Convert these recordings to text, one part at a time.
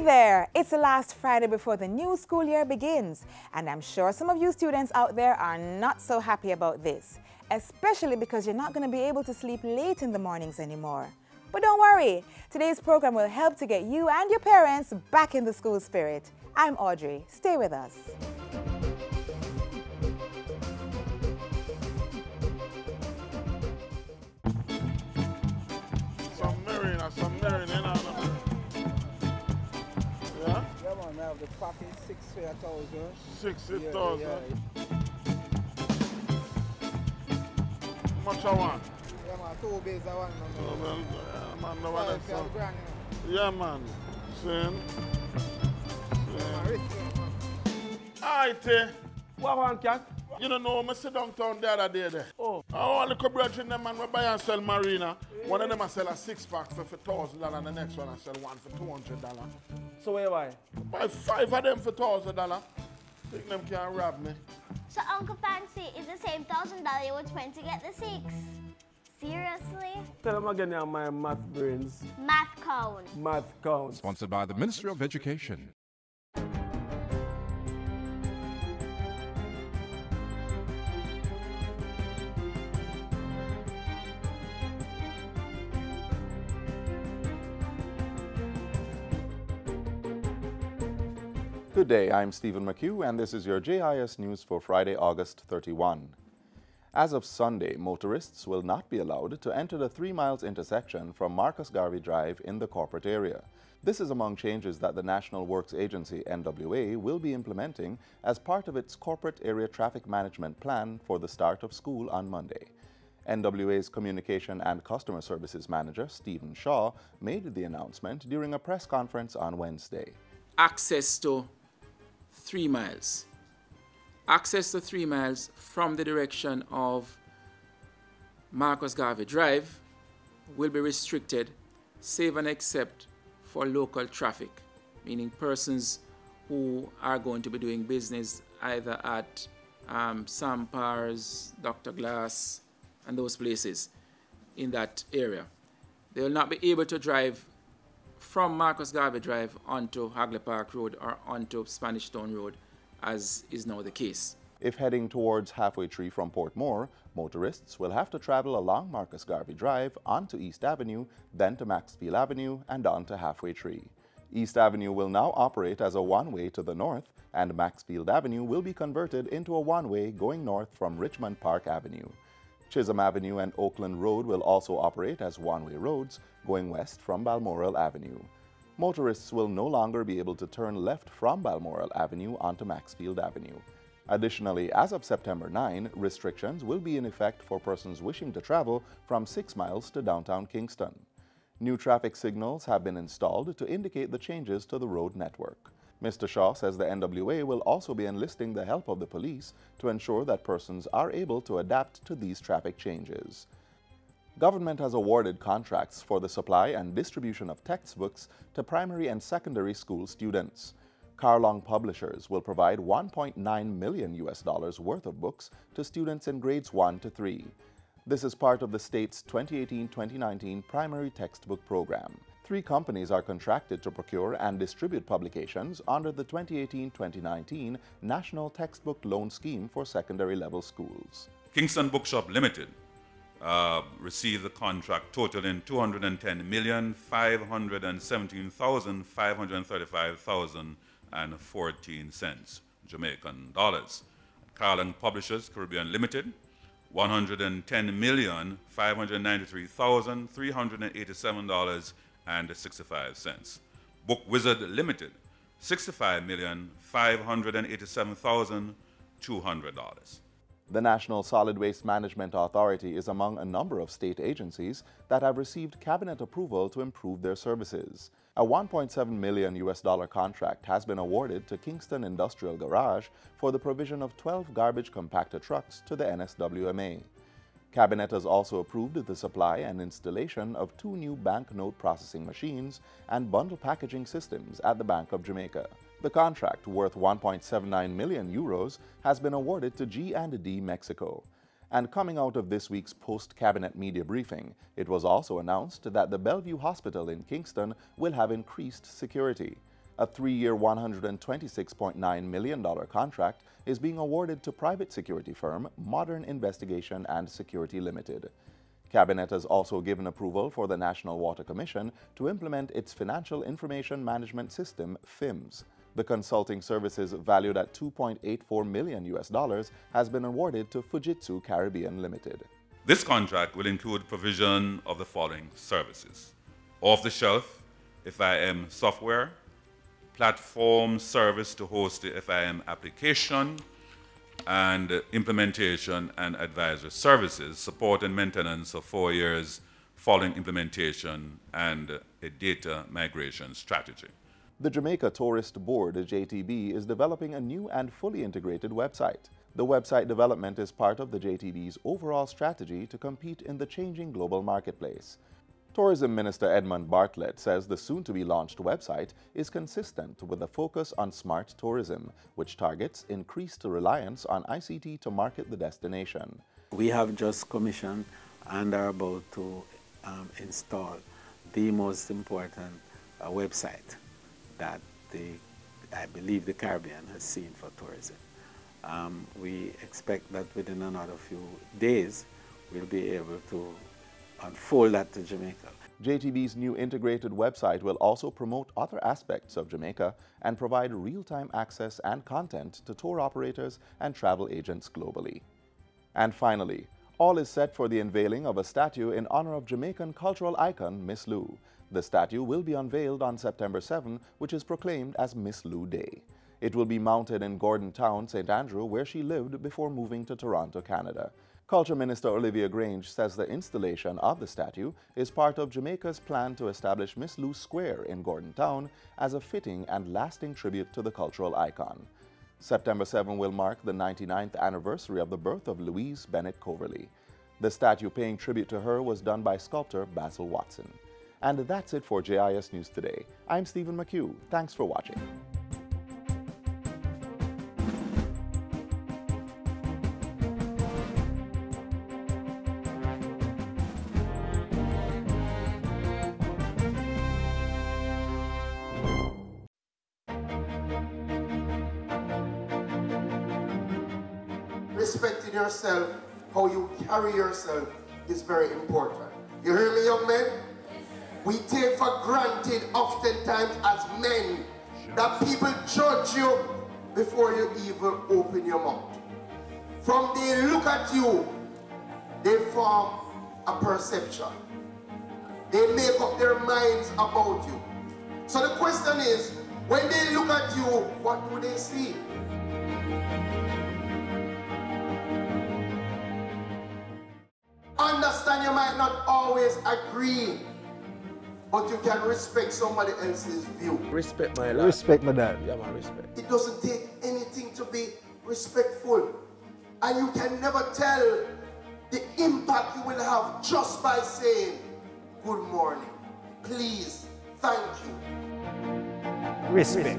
Hey there! It's the last Friday before the new school year begins, and I'm sure some of you students out there are not so happy about this, especially because you're not going to be able to sleep late in the mornings anymore. But don't worry, today's program will help to get you and your parents back in the school spirit. I'm Audrey. Stay with us. I have the package, 6,000. 6,000? Yeah. How much I want? Yeah, man, 2 bags I want. No, man. Yeah, man, no one else. Yeah, man. Same. Same. All right, what want, cat? You don't know, I sit downtown the other day there. Oh. All the brethren, them man, we buy and sell Marina. Yeah. One of them I sell a 6-pack for $1,000 and the next one I sell one for $200. So where why? Buy 5 of them for $1,000. Think them can't rob me. So Uncle Fancy, is the same $1,000 you were trying to get the 6? Seriously? Tell them again now my math brains. Math cone. Math cone. Sponsored by the Ministry of Education. Good day, I'm Stephen McHugh, and this is your JIS News for Friday, August 31. As of Sunday, motorists will not be allowed to enter the 3 miles intersection from Marcus Garvey Drive in the corporate area. This is among changes that the National Works Agency, NWA, will be implementing as part of its corporate area traffic management plan for the start of school on Monday. NWA's Communication and Customer Services Manager, Stephen Shaw, made the announcement during a press conference on Wednesday. Access to 3 miles. Access to 3 miles from the direction of Marcus Garvey Drive will be restricted, save and except for local traffic, meaning persons who are going to be doing business either at Sampar's, Dr. Glass, and those places in that area. They will not be able to drive from Marcus Garvey Drive onto Hagley Park Road or onto Spanish Town Road, as is now the case. If heading towards Halfway Tree from Portmore, motorists will have to travel along Marcus Garvey Drive onto East Avenue, then to Maxfield Avenue and on to Halfway Tree. East Avenue will now operate as a one-way to the north, and Maxfield Avenue will be converted into a one-way going north from Richmond Park Avenue. Chisholm Avenue and Oakland Road will also operate as one-way roads going west from Balmoral Avenue. Motorists will no longer be able to turn left from Balmoral Avenue onto Maxfield Avenue. Additionally, as of September 9, restrictions will be in effect for persons wishing to travel from 6 miles to downtown Kingston. New traffic signals have been installed to indicate the changes to the road network. Mr. Shaw says the NWA will also be enlisting the help of the police to ensure that persons are able to adapt to these traffic changes. Government has awarded contracts for the supply and distribution of textbooks to primary and secondary school students. Carlong Publishers will provide $1.9 million worth of books to students in grades 1 to 3. This is part of the state's 2018-2019 primary textbook program. 3 companies are contracted to procure and distribute publications under the 2018-2019 National Textbook Loan Scheme for secondary level schools. Kingston Bookshop Limited received a contract totaling $210,517,535.14 Jamaican dollars. Carlin Publishers Caribbean Limited, $110,593,387 and 65 cents. Book Wizard Limited, $65,587,200. The National Solid Waste Management Authority is among a number of state agencies that have received cabinet approval to improve their services. A $1.7 million contract has been awarded to Kingston Industrial Garage for the provision of 12 garbage compactor trucks to the NSWMA. Cabinet has also approved the supply and installation of 2 new banknote processing machines and bundle packaging systems at the Bank of Jamaica. The contract, worth €1.79 million, has been awarded to G&D Mexico. And coming out of this week's post-cabinet media briefing, it was also announced that the Bellevue Hospital in Kingston will have increased security. A 3-year $126.9 million contract is being awarded to private security firm Modern Investigation and Security Limited. Cabinet has also given approval for the National Water Commission to implement its Financial Information Management System, FIMS. The consulting services valued at $2.84 million has been awarded to Fujitsu Caribbean Limited. This contract will include provision of the following services: off-the-shelf FIM software, platform service to host the FIM application, and implementation and advisory services, support and maintenance of 4 years following implementation, and a data migration strategy. The Jamaica Tourist Board, JTB, is developing a new and fully integrated website. The website development is part of the JTB's overall strategy to compete in the changing global marketplace. Tourism Minister Edmund Bartlett says the soon-to-be-launched website is consistent with a focus on smart tourism, which targets increased reliance on ICT to market the destination. We have just commissioned and are about to install the most important website that I believe the Caribbean has seen for tourism. We expect that within another few days we'll be able to unfold that to Jamaica. JTB's new integrated website will also promote other aspects of Jamaica and provide real-time access and content to tour operators and travel agents globally. And finally, all is set for the unveiling of a statue in honor of Jamaican cultural icon Miss Lou. The statue will be unveiled on September 7, which is proclaimed as Miss Lou Day. It will be mounted in Gordon Town, St. Andrew, where she lived before moving to Toronto, Canada. Culture Minister Olivia Grange says the installation of the statue is part of Jamaica's plan to establish Miss Lou Square in Gordon Town as a fitting and lasting tribute to the cultural icon. September 7 will mark the 99th anniversary of the birth of Louise Bennett Coverley. The statue paying tribute to her was done by sculptor Basil Watson. And that's it for JIS News Today. I'm Stephen McHugh. Thanks for watching. Respecting yourself, how you carry yourself is very important. You hear me, young men? We take for granted oftentimes as men that people judge you before you even open your mouth. From they look at you, they form a perception. They make up their minds about you. So the question is, when they look at you, what do they see? Understand you might not always agree, but you can respect somebody else's view. Respect my life. Respect my dad. Yeah, my respect. It doesn't take anything to be respectful. And you can never tell the impact you will have just by saying, good morning, please, thank you. Respect.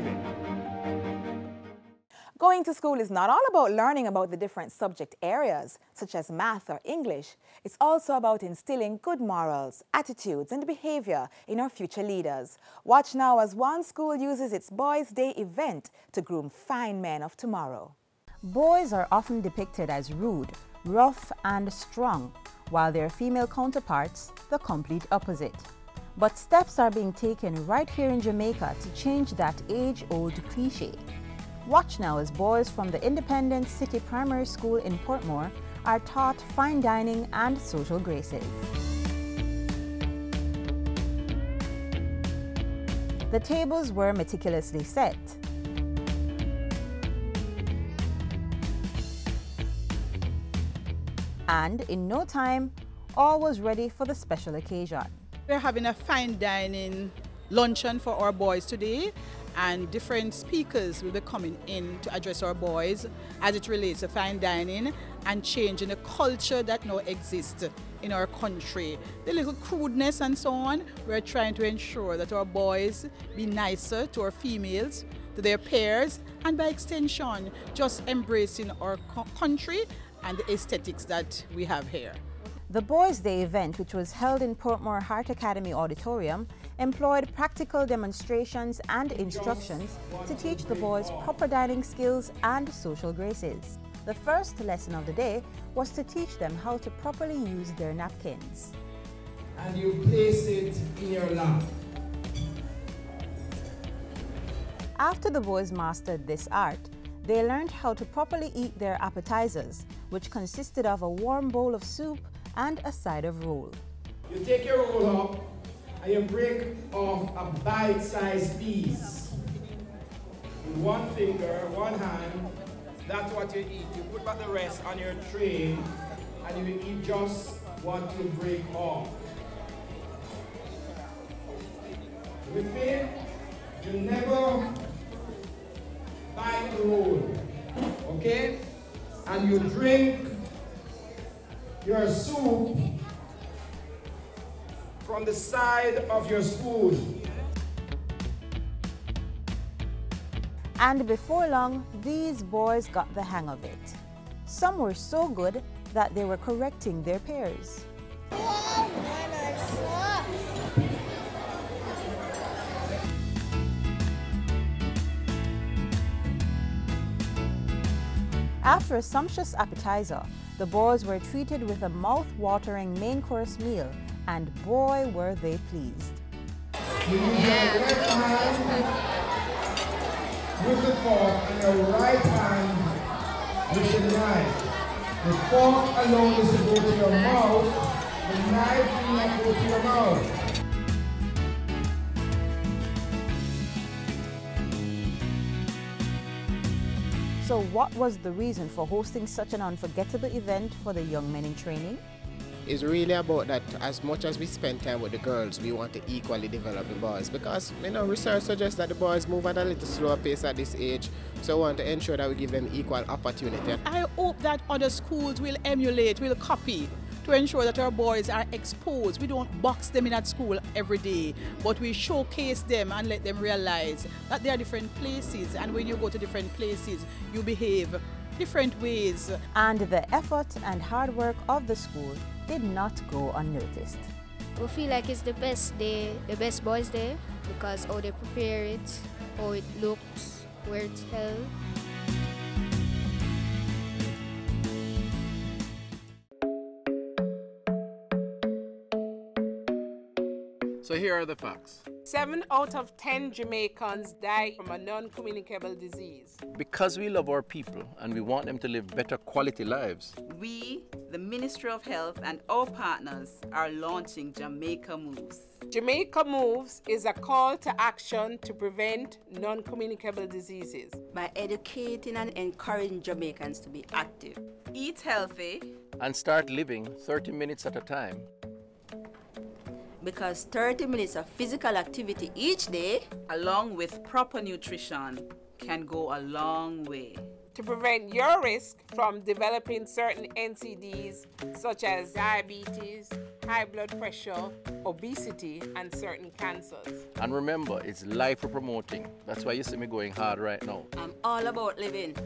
Going to school is not all about learning about the different subject areas, such as math or English. It's also about instilling good morals, attitudes, and behavior in our future leaders. Watch now as one school uses its Boys' Day event to groom fine men of tomorrow. Boys are often depicted as rude, rough, and strong, while their female counterparts, the complete opposite. But steps are being taken right here in Jamaica to change that age-old cliché. Watch now as boys from the Independent City Primary School in Portmore are taught fine dining and social graces. The tables were meticulously set. And in no time, all was ready for the special occasion. We're having a fine dining luncheon for our boys today, and different speakers will be coming in to address our boys as it relates to fine dining and changing the culture that now exists in our country. The little crudeness and so on, we're trying to ensure that our boys be nicer to our females, to their peers, and by extension, just embracing our country and the aesthetics that we have here. The Boys' Day event, which was held in Portmore Heart Academy Auditorium, employed practical demonstrations and instructions to teach the boys proper dining skills and social graces. The first lesson of the day was to teach them how to properly use their napkins. And you place it in your lap. After the boys mastered this art, they learned how to properly eat their appetizers, which consisted of a warm bowl of soup and a side of roll. You take your roll up and you break off a bite-sized piece. With one finger, one hand, that's what you eat. You put back the rest on your tray and you eat just what you break off. Repeat, you never bite the roll, okay? And you drink your soup from the side of your spoon. And before long, these boys got the hang of it. Some were so good that they were correcting their peers. After a sumptuous appetizer, the boys were treated with a mouth-watering main course meal, and boy, were they pleased. With the fork and your right hand with the knife. The fork alone is to go to your mouth, the knife will not go to your mouth. So what was the reason for hosting such an unforgettable event for the young men in training? It's really about that as much as we spend time with the girls, we want to equally develop the boys, because research suggests that the boys move at a little slower pace at this age, so we want to ensure that we give them equal opportunity. I hope that other schools will emulate, will copy, to ensure that our boys are exposed. We don't box them in at school every day, but we showcase them and let them realize that there are different places, and when you go to different places, you behave different ways. And the effort and hard work of the school did not go unnoticed. We feel like it's the best day, the best boys' day, because how they prepare it, how it looks, where it's held. So here are the facts. 7 out of 10 Jamaicans die from a non-communicable disease. Because we love our people and we want them to live better quality lives, we, the Ministry of Health and our partners, are launching Jamaica Moves. Jamaica Moves is a call to action to prevent non-communicable diseases. By educating and encouraging Jamaicans to be active. Eat healthy. And start living 30 minutes at a time. Because 30 minutes of physical activity each day, along with proper nutrition, can go a long way. To prevent your risk from developing certain NCDs, such as diabetes, high blood pressure, obesity, and certain cancers. And remember, it's life we're promoting. That's why you see me going hard right now. I'm all about living.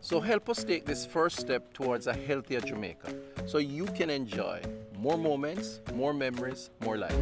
So help us take this first step towards a healthier Jamaica, so you can enjoy more moments, more memories, more life.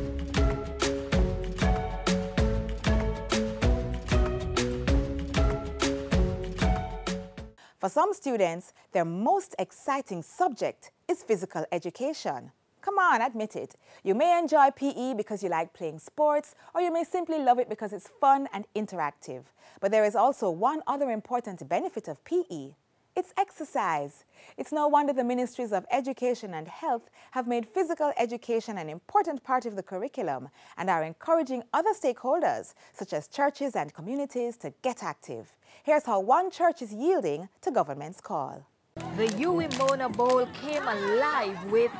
For some students, their most exciting subject is physical education. Come on, admit it. You may enjoy PE because you like playing sports, or you may simply love it because it's fun and interactive. But there is also one other important benefit of PE. It's exercise. It's no wonder the Ministries of Education and Health have made physical education an important part of the curriculum and are encouraging other stakeholders, such as churches and communities, to get active. Here's how one church is yielding to government's call. The Uwe Mona Bowl came alive with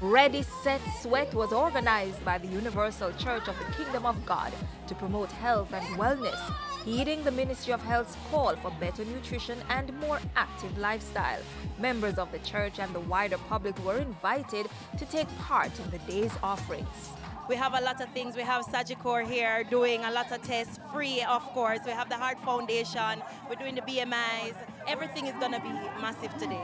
Ready, Set, Sweat was organized by the Universal Church of the Kingdom of God to promote health and wellness heeding the Ministry of Health's call for better nutrition and more active lifestyle. Members of the church and the wider public were invited to take part in the day's offerings. We have a lot of things. We have Sagicor here doing a lot of tests, free, of course. We have the Heart Foundation. We're doing the BMIs. Everything is going to be massive today.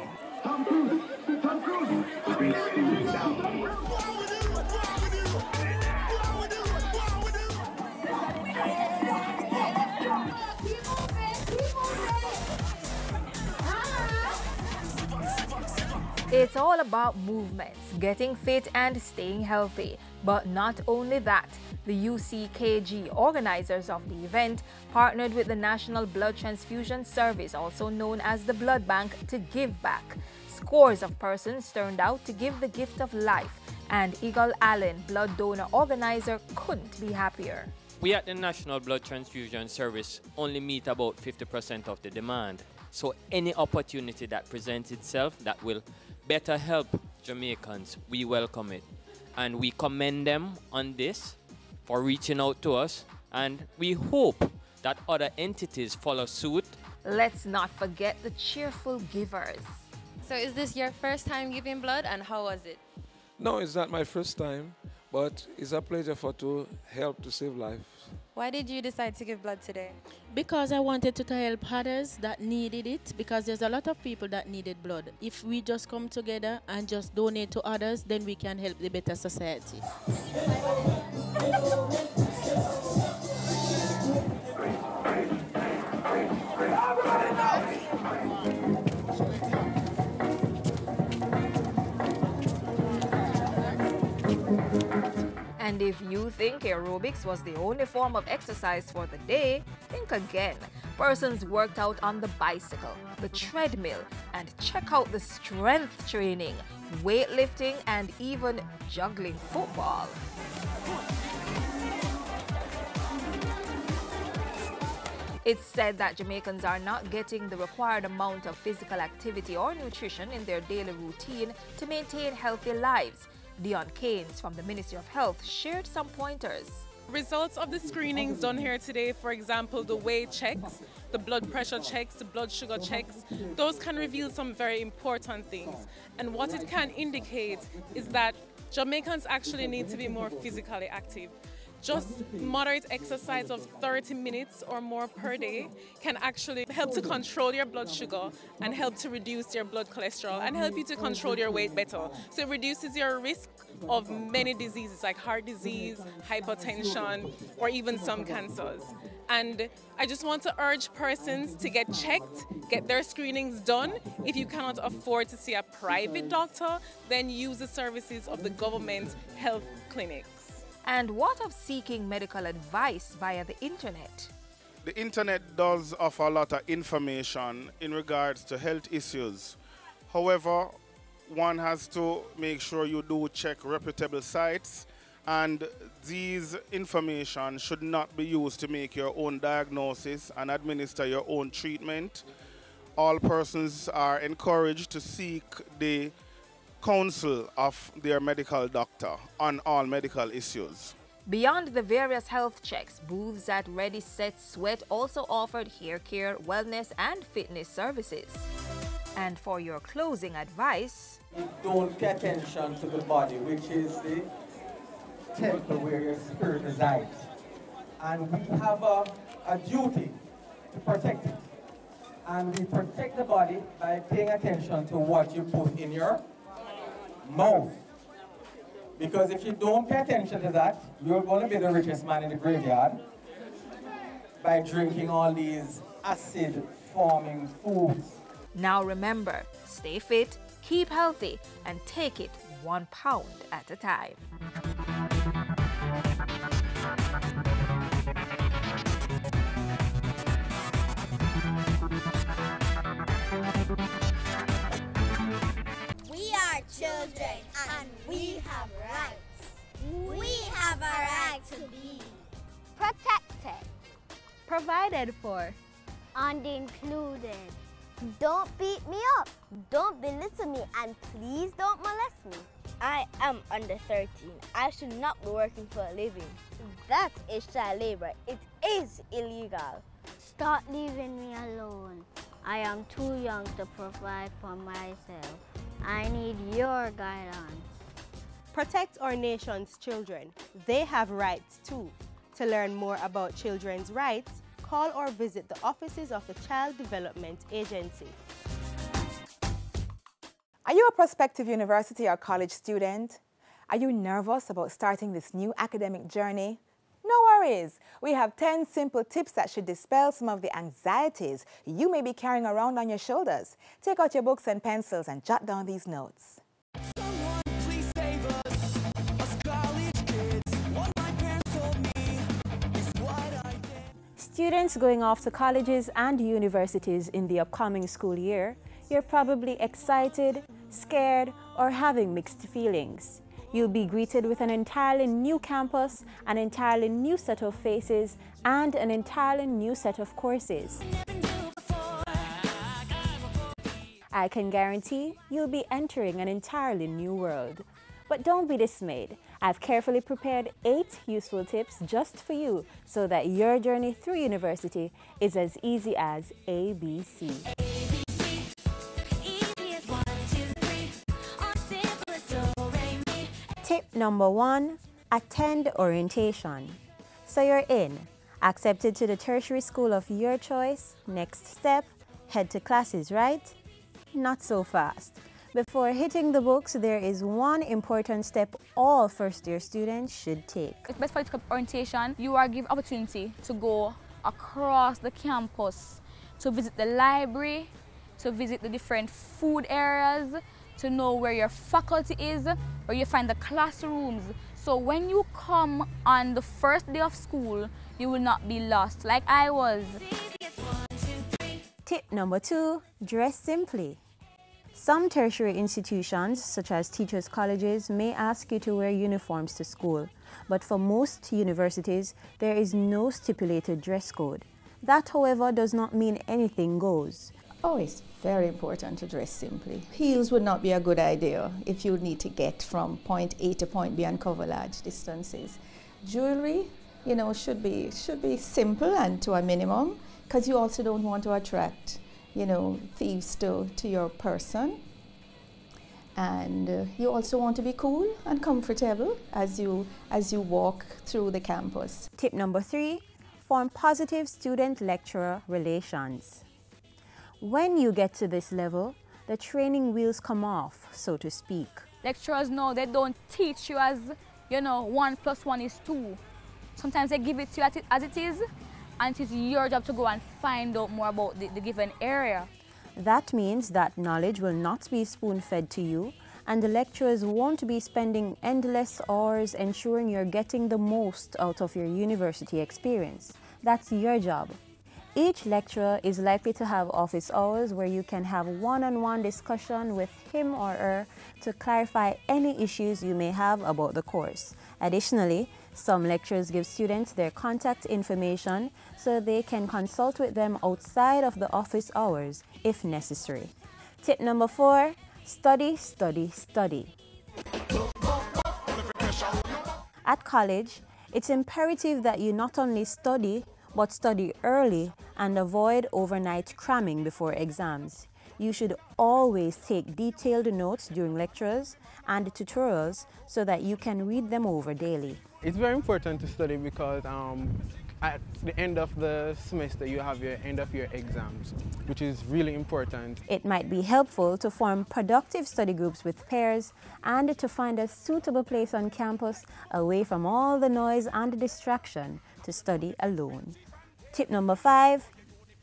It's all about movements, getting fit and staying healthy. But not only that, the UCKG, organizers of the event, partnered with the National Blood Transfusion Service, also known as the Blood Bank, to give back. Scores of persons turned out to give the gift of life, and Eagle Allen, blood donor organizer, couldn't be happier. We at the National Blood Transfusion Service only meet about 50% of the demand. So any opportunity that presents itself that will better help Jamaicans, we welcome it. And we commend them on this for reaching out to us, and we hope that other entities follow suit. Let's not forget the cheerful givers. So is this your first time giving blood, and how was it? No, it's not my first time, but it's a pleasure to help to save lives. Why did you decide to give blood today? Because I wanted to help others that needed it, because there's a lot of people that needed blood. If we just come together and just donate to others, then we can help the better society. And if you think aerobics was the only form of exercise for the day, think again. Persons worked out on the bicycle, the treadmill, and check out the strength training, weightlifting, and even juggling football. It's said that Jamaicans are not getting the required amount of physical activity or nutrition in their daily routine to maintain healthy lives. Dion Keynes from the Ministry of Health shared some pointers. Results of the screenings done here today, for example, the weight checks, the blood pressure checks, the blood sugar checks, those can reveal some very important things. And what it can indicate is that Jamaicans actually need to be more physically active. Just moderate exercise of 30 minutes or more per day can actually help to control your blood sugar and help to reduce your blood cholesterol and help you to control your weight better. So it reduces your risk of many diseases like heart disease, hypertension, or even some cancers. And I just want to urge persons to get checked, get their screenings done. If you cannot afford to see a private doctor, then use the services of the government health clinic. And what of seeking medical advice via the internet? The internet does offer a lot of information in regards to health issues. However, one has to make sure you do check reputable sites, and these information should not be used to make your own diagnosis and administer your own treatment. All persons are encouraged to seek the counsel of their medical doctor on all medical issues. Beyond the various health checks, booths at Ready, Set, Sweat also offered hair care, wellness, and fitness services. And for your closing advice... Don't pay attention to the body, which is the temple where your spirit resides. And we have a duty to protect it. And we protect the body by paying attention to what you put in your mouth. Because if you don't pay attention to that, you're going to be the richest man in the graveyard by drinking all these acid-forming foods. Now remember, stay fit, keep healthy, and take it 1 pound at a time. Children, and we have rights. We have a right to be protected, provided for, and included. Don't beat me up, don't belittle me, and please don't molest me. I am under 13. I should not be working for a living. That is child labor. It is illegal. Stop leaving me alone. I am too young to provide for myself. I need your guidance. Protect our nation's children. They have rights too. To learn more about children's rights, call or visit the offices of the Child Development Agency. Are you a prospective university or college student? Are you nervous about starting this new academic journey? No worries. We have 10 simple tips that should dispel some of the anxieties you may be carrying around on your shoulders. Take out your books and pencils and jot down these notes. Students going off to colleges and universities in the upcoming school year, you're probably excited, scared, or having mixed feelings. You'll be greeted with an entirely new campus, an entirely new set of faces, and an entirely new set of courses. I can guarantee you'll be entering an entirely new world. But don't be dismayed. I've carefully prepared 8 useful tips just for you so that your journey through university is as easy as ABC. Tip number 1, attend orientation. So you're in, accepted to the tertiary school of your choice, next step, head to classes, right? Not so fast. Before hitting the books, there is one important step all first-year students should take. It's best for you to come to orientation. You are given opportunity to go across the campus, to visit the library, to visit the different food areas, to know where your faculty is, where you find the classrooms. So when you come on the first day of school, you will not be lost like I was. Tip number 2, dress simply. Some tertiary institutions, such as teachers' colleges, may ask you to wear uniforms to school, but for most universities, there is no stipulated dress code. That, however, does not mean anything goes. Oh, it's very important to dress simply. Heels would not be a good idea if you need to get from point A to point B and cover large distances. Jewelry, you know, should be simple and to a minimum, because you also don't want to attract, you know, thieves to your person. And you also want to be cool and comfortable as you walk through the campus. Tip number 3, form positive student-lecturer relations. When you get to this level, the training wheels come off, so to speak. Lecturers, no, they don't teach you as, you know, 1 plus 1 is 2. Sometimes they give it to you as it is, and it is your job to go and find out more about the given area. That means that knowledge will not be spoon-fed to you, and the lecturers won't be spending endless hours ensuring you're getting the most out of your university experience. That's your job. Each lecturer is likely to have office hours where you can have one-on-one discussion with him or her to clarify any issues you may have about the course. Additionally, some lecturers give students their contact information so they can consult with them outside of the office hours if necessary. Tip number 4, study, study, study. At college, it's imperative that you not only study, but study early and avoid overnight cramming before exams. You should always take detailed notes during lectures and tutorials so that you can read them over daily. It's very important to study because at the end of the semester you have your end of year exams, which is really important. It might be helpful to form productive study groups with peers and to find a suitable place on campus away from all the noise and distraction to study alone. Tip number 5,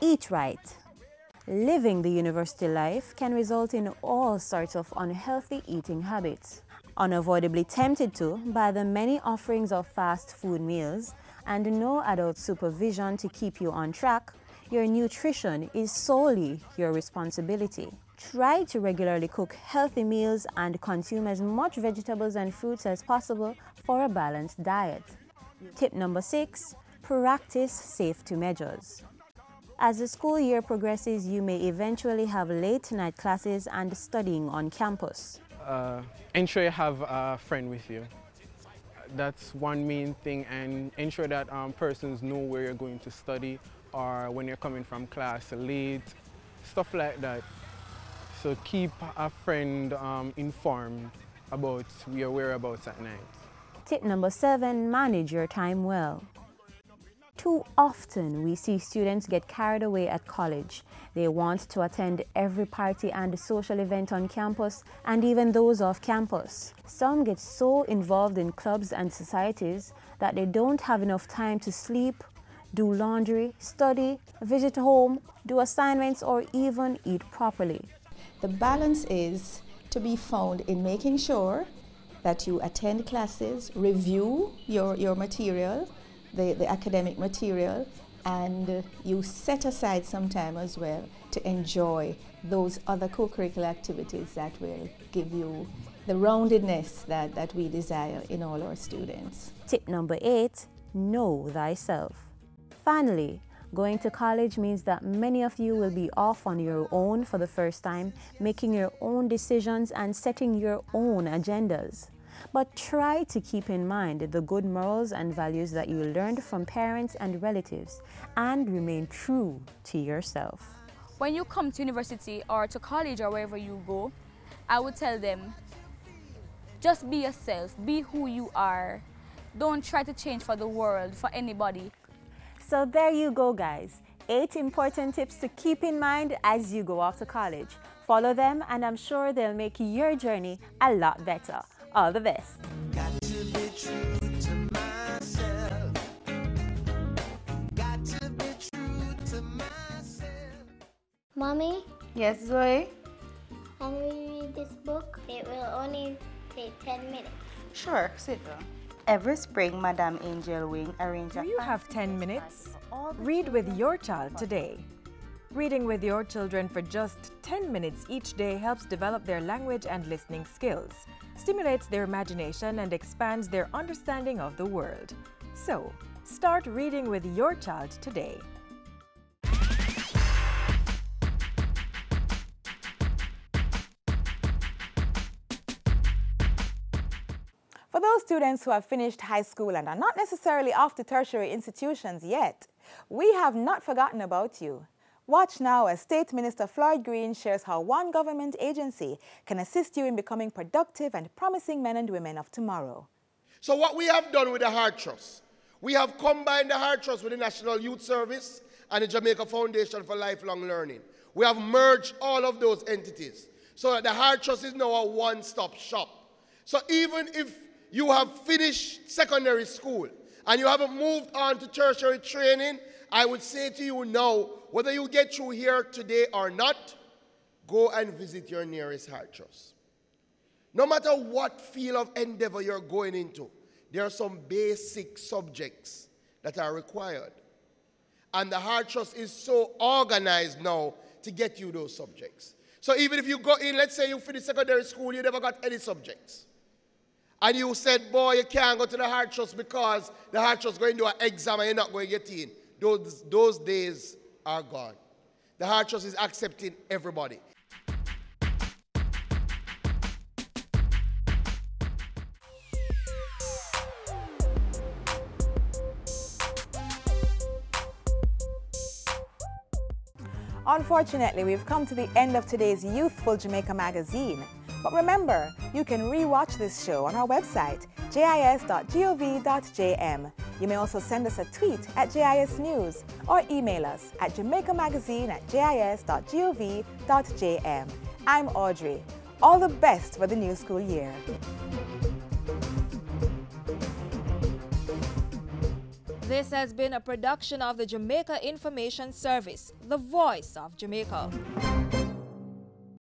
eat right. Living the university life can result in all sorts of unhealthy eating habits. Unavoidably tempted to by the many offerings of fast food meals and no adult supervision to keep you on track, your nutrition is solely your responsibility. Try to regularly cook healthy meals and consume as much vegetables and fruits as possible for a balanced diet. Tip number 6, practice safety measures. As the school year progresses, you may eventually have late-night classes and studying on campus. Ensure you have a friend with you. That's one main thing, and ensure that persons know where you're going to study or when you're coming from class late, stuff like that. So keep a friend informed about your whereabouts at night. Tip number 7, manage your time well. Too often we see students get carried away at college. They want to attend every party and social event on campus and even those off campus. Some get so involved in clubs and societies that they don't have enough time to sleep, do laundry, study, visit home, do assignments, or even eat properly. The balance is to be found in making sure that you attend classes, review your material, the academic material, and you set aside some time as well to enjoy those other co-curricular activities that will give you the roundedness that we desire in all our students. Tip number 8, know thyself. Finally, going to college means that many of you will be off on your own for the first time, making your own decisions and setting your own agendas. But try to keep in mind the good morals and values that you learned from parents and relatives and remain true to yourself. When you come to university or to college or wherever you go, I would tell them, just be yourself, be who you are. Don't try to change for the world, for anybody. So there you go, guys. 8 important tips to keep in mind as you go off to college. Follow them and I'm sure they'll make your journey a lot better. All the best. Got to be true to myself. Got to be true to myself. Mommy? Yes, Zoe? Can we read this book? It will only take 10 minutes. Sure, sit down. Every spring, Madame Angel Wing arranges. Do you have 10 minutes? Read with your child today. Reading with your children for just 10 minutes each day helps develop their language and listening skills, stimulates their imagination, and expands their understanding of the world. So, start reading with your child today. For those students who have finished high school and are not necessarily off to tertiary institutions yet, we have not forgotten about you. Watch now as State Minister Floyd Green shares how one government agency can assist you in becoming productive and promising men and women of tomorrow. So what we have done with the Heart Trust, we have combined the Heart Trust with the National Youth Service and the Jamaica Foundation for Lifelong Learning. We have merged all of those entities so that the Heart Trust is now a one-stop shop. So even if you have finished secondary school and you haven't moved on to tertiary training, I would say to you now, whether you get through here today or not, go and visit your nearest Heart Trust. No matter what field of endeavor you're going into, there are some basic subjects that are required. And the Heart Trust is so organized now to get you those subjects. So even if you go in, let's say you finish secondary school, you never got any subjects. And you said, boy, you can't go to the Heart Trust because the Heart Trust is going to do an exam and you're not going to get in. Those days are gone. The Heart Trust is accepting everybody. Unfortunately, we've come to the end of today's Youthful Jamaica magazine. But remember, you can rewatch this show on our website, jis.gov.jm. You may also send us a tweet at JIS News or email us at jamaicamagazine@jis.gov.jm. I'm Audrey. All the best for the new school year. This has been a production of the Jamaica Information Service, the voice of Jamaica.